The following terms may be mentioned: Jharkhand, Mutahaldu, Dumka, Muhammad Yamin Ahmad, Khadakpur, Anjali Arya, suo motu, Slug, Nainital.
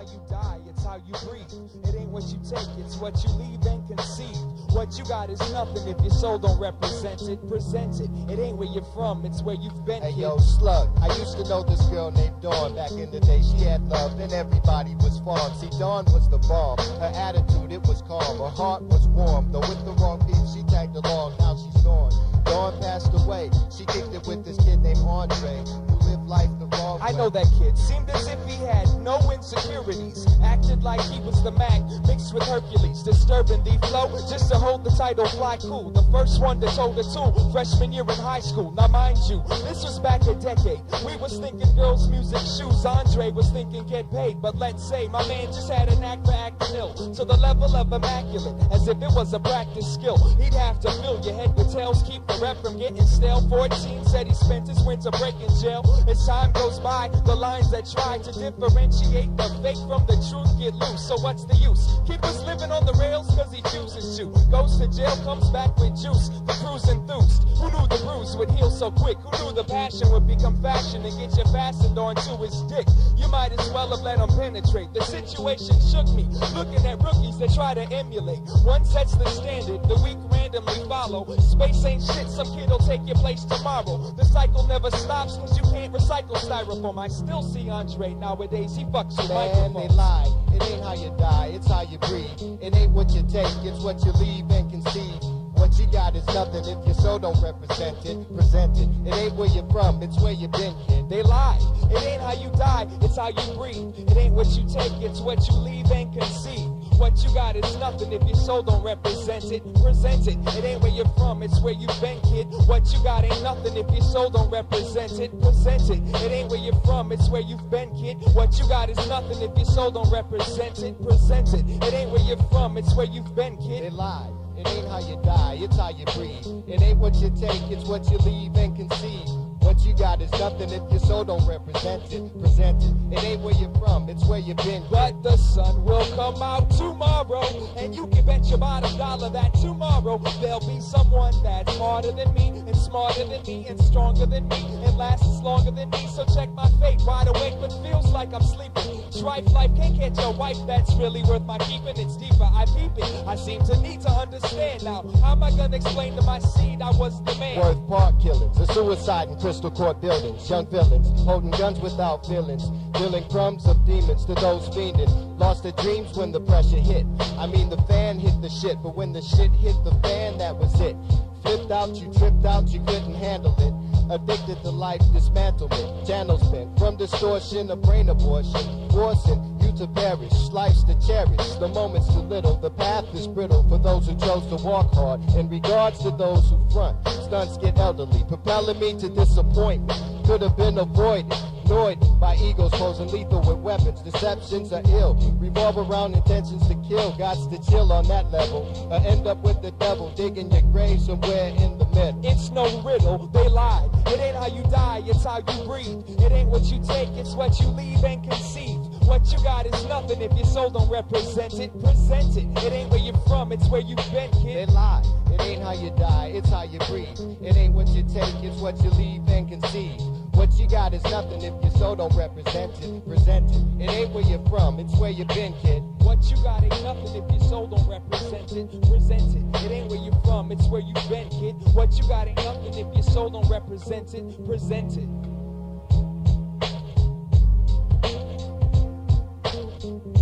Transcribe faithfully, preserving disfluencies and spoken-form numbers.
how you die, it's how you breathe. It ain't what you take, it's what you leave and conceive. What you got is nothing if your soul don't represent it. Present it, it ain't where you're from, it's where you've been. Hey, yo, Slug, I used to know this girl named Dawn. Back in the day, she had love and everybody was fond. See, Dawn was the bomb, her attitude, it was calm. Her heart was warm, though with the wrong beat, she tagged along, now she's gone. Dawn passed away, she kicked it with this kid named Andre, who lived life the wrong way. I know that kid, seemed as if he had no insecurities, acted like he was the Mac, mixed with Hercules, disturbing the flow, just to hold the title fly cool, the first one that told her to, freshman year in high school. Now mind you, this was back a decade, we was thinking girls, music, shoes, Andre was thinking get paid, but let's say my man just had a knack for acting ill, to the level of immaculate, as if it was a practice skill, he'd have to fill your head with tales, keep the rep from getting stale, fourteen said he spent his winter break in jail, as time goes by, the lines that try to differentiate the fake from the truth get loose, so what's the use? Keep us living on the rails cause he chooses to. Goes to jail, comes back with juice, the cruise enthused. Who knew the bruise would heal so quick? Who knew the passion would become fashion and get you fastened onto his dick? You might as well have let him penetrate. The situation shook me, looking at rookies that try to emulate. One sets the standard, the weak randomly follow. Space ain't shit, some kid'll take your place tomorrow. The cycle never stops cause you can't recycle styrofoam. I still see Andre nowadays, he fucks with microphones. Man, they lie. It ain't how you die, it's how you breathe. It ain't what you take, it's what you leave and conceive. What you got is nothing if your soul don't represent it. Present it. It ain't where you're from, it's where you've been, kid. They lie. It ain't how you die, it's how you breathe. It ain't what you take, it's what you leave and conceive. What you got is nothing if your soul don't represent it. Present it. It ain't where you're from, it's where you've been, kid. What you got ain't nothing if your soul don't represent it. Present it. It ain't where you're from, it's where you've been, kid. What you got is nothing if your soul don't represent it. Present it. It ain't where you're from, it's where you've been, kid. They lie. It ain't how you die, it's how you breathe. It ain't what you take, it's what you leave and conceive. What you got is nothing if your soul don't represent it. Present it. It ain't where you're from, it's where you've been. But the sun will come out tomorrow, and you can bet your bottom dollar that tomorrow there'll be someone that's harder than me, and smarter than me, and stronger than me, and lasts longer than me. So check my fate, wide awake, but feels like I'm sleeping. Trife life can't catch your wife, that's really worth my keeping. It's deeper, I peep it. I seem to need to understand now. How am I gonna explain to my seed I was the man? Worth park killings, a suicide in Crystal Court buildings, young villains, holding guns without feelings, dealing crumbs of demons to those fiending. Lost their dreams when the pressure hit. I mean the fan hit the shit, but when the shit hit the fan, that was it. Flipped out, you tripped out, you couldn't handle it. Addicted to life dismantlement, channels bent from distortion, a brain abortion, forcing you to perish, life's to cherish, the moment's too little, the path is brittle for those who chose to walk hard, in regards to those who front, stunts get elderly, propelling me to disappointment, could have been avoided, annoyed by egos posing lethal with weapons, deceptions are ill, revolve around intentions to kill, gots to chill on that level, or end up with the devil, digging your grave somewhere in the middle. It's no riddle, they lied. It ain't how you die, it's how you breathe. It ain't what you take, it's what you leave and conceive. What you got is nothing if your soul don't represent it. Present it. It ain't where you're from, it's where you've been, kid. They lie. It ain't how you die, it's how you breathe. It ain't what you take, it's what you leave and conceive. What you got is nothing if your soul don't represent it. Present it. It ain't where you're from, it's where you've been, kid. What you got ain't nothing if your soul don't represent it. Present it. It ain't where you're from, it's where you've been, kid. What you got ain't nothing if your soul don't represent it. Present it.